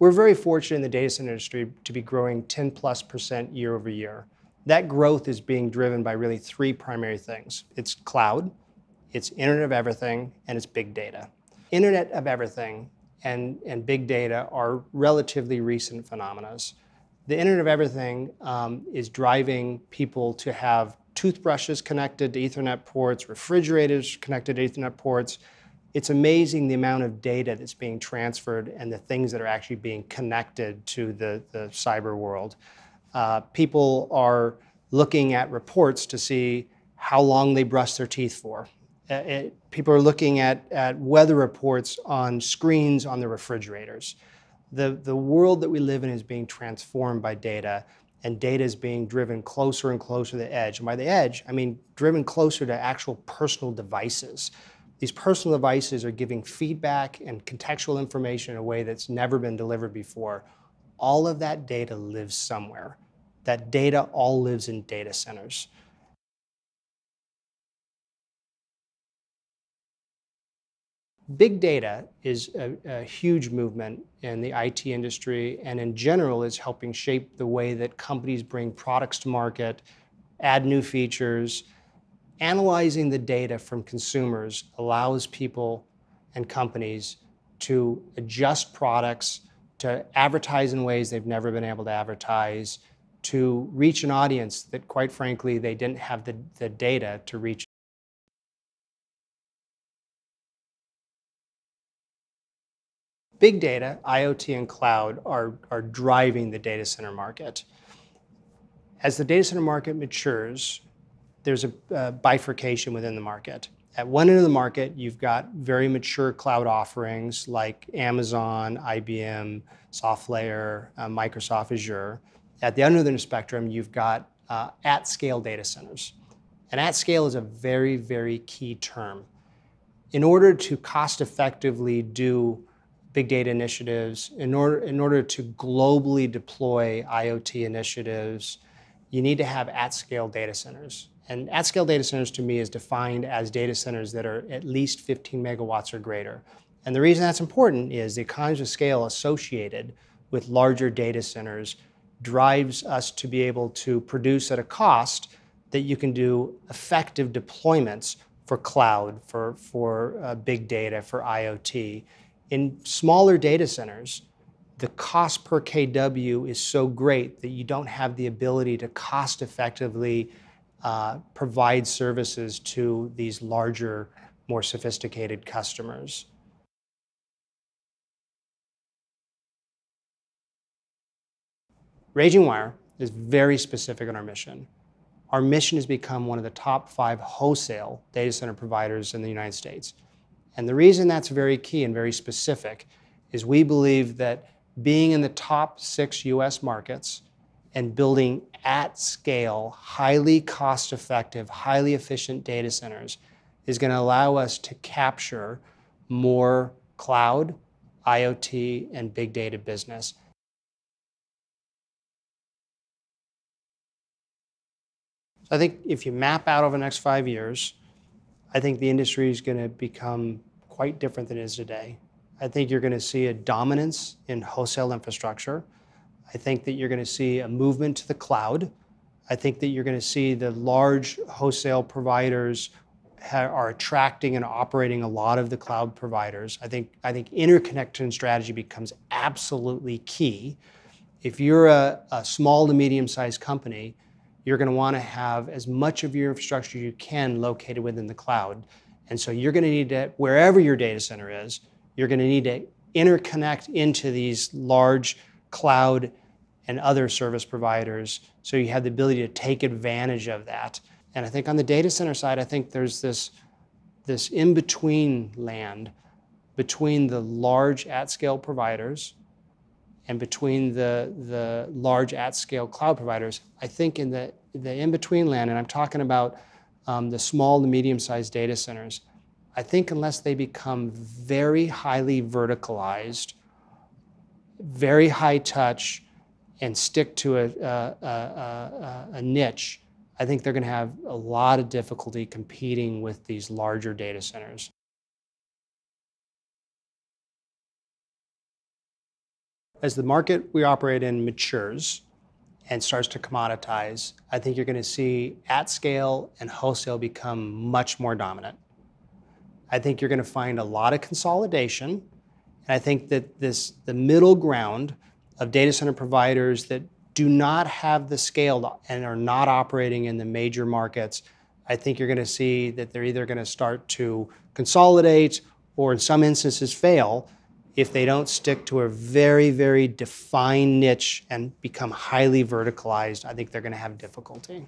We're very fortunate in the data center industry to be growing 10+% year over year. That growth is being driven by really three primary things. It's cloud, it's Internet of Everything, and it's big data. Internet of Everything and big data are relatively recent phenomena. The Internet of Everything is driving people to have toothbrushes connected to Ethernet ports, refrigerators connected to Ethernet ports. It's amazing the amount of data that's being transferred and the things that are actually being connected to the cyber world. People are looking at reports to see how long they brush their teeth for. People are looking at weather reports on screens on the refrigerators. The world that we live in is being transformed by data, and data is being driven closer and closer to the edge. And by the edge, I mean driven closer to actual personal devices. These personal devices are giving feedback and contextual information in a way that's never been delivered before. All of that data lives somewhere. That data all lives in data centers. Big data is a huge movement in the IT industry, and in general is helping shape the way that companies bring products to market, add new features. Analyzing the data from consumers allows people and companies to adjust products, to advertise in ways they've never been able to advertise, to reach an audience that, quite frankly, they didn't have the data to reach. Big data, IoT, and cloud are driving the data center market. As the data center market matures, there's a bifurcation within the market. At one end of the market, you've got very mature cloud offerings like Amazon, IBM, SoftLayer, Microsoft Azure. At the other end of the spectrum, you've got at-scale data centers. And at-scale is a very, very key term. In order to cost-effectively do big data initiatives, in order to globally deploy IoT initiatives, you need to have at-scale data centers. And at-scale data centers, to me, is defined as data centers that are at least 15 megawatts or greater. And the reason that's important is the economies of scale associated with larger data centers drives us to be able to produce at a cost that you can do effective deployments for cloud, for big data, for IoT. In smaller data centers, the cost per kW is so great that you don't have the ability to cost effectively provide services to these larger, more sophisticated customers. RagingWire is very specific on our mission. Our mission is to become one of the top 5 wholesale data center providers in the United States. And the reason that's very key and very specific is we believe that being in the top 6 U.S. markets and building at scale, highly cost-effective, highly efficient data centers is going to allow us to capture more cloud, IoT, and big data business. So I think if you map out over the next 5 years, I think the industry is going to become quite different than it is today. I think you're going to see a dominance in wholesale infrastructure. I think that you're going to see a movement to the cloud. I think that you're going to see the large wholesale providers are attracting and operating a lot of the cloud providers. I think interconnection strategy becomes absolutely key. If you're a small to medium-sized company, you're going to want to have as much of your infrastructure you can located within the cloud. And so you're going to need to, wherever your data center is, you're going to need to interconnect into these large cloud and other service providers so you have the ability to take advantage of that. And I think on the data center side, I think there's this in-between land between the large at-scale providers and between the large at-scale cloud providers. I think in the in-between land, and I'm talking about the small to medium-sized data centers, I think unless they become very highly verticalized, very high-touch, and stick to a niche, I think they're going to have a lot of difficulty competing with these larger data centers. As the market we operate in matures and starts to commoditize, I think you're going to see at scale and wholesale become much more dominant. I think you're going to find a lot of consolidation. And I think that the middle ground of data center providers that do not have the scale and are not operating in the major markets, I think you're going to see that they're either going to start to consolidate or in some instances fail if they don't stick to a very, very defined niche and become highly verticalized. I think they're going to have difficulty.